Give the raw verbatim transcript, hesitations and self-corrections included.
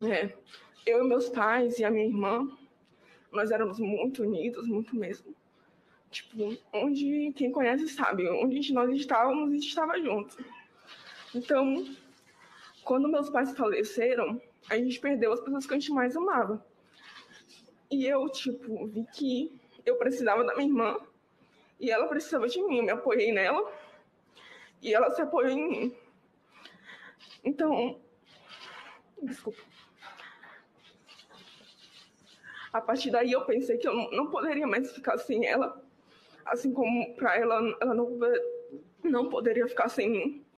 É, eu e meus pais e a minha irmã, nós éramos muito unidos, muito mesmo. Tipo, onde quem conhece sabe, onde nós estávamos, a gente estava junto. Então, quando meus pais faleceram, a gente perdeu as pessoas que a gente mais amava. E eu, tipo, vi que eu precisava da minha irmã e ela precisava de mim. Eu me apoiei nela e ela se apoiou em mim. Então, desculpa. A partir daí eu pensei que eu não poderia mais ficar sem ela, assim como para ela, ela não, não poderia ficar sem mim.